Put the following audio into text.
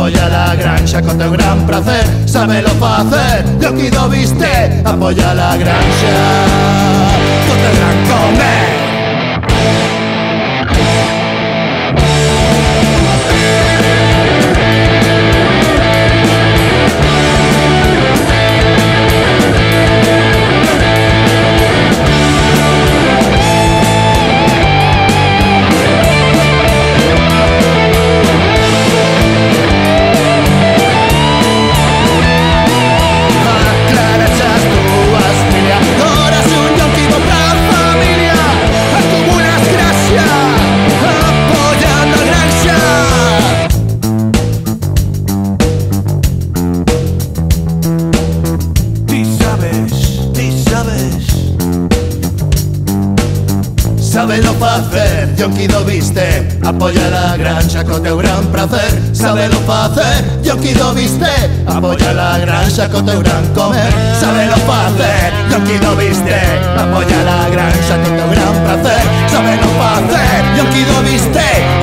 apoya la granja con teu gran prazer, sábelo facer, yo quido Bisté, apoya la granja con teu gran comer. Sábelo facer, yo quido Bisté, apoya la granja con teu gran prazer. Sábelo facer, yo quido Bisté, apoya la granja con teu gran comer. Sábelo facer, yo quido Bisté, apoya la granja con teu gran prazer. Sábelo facer, yo quido Bisté.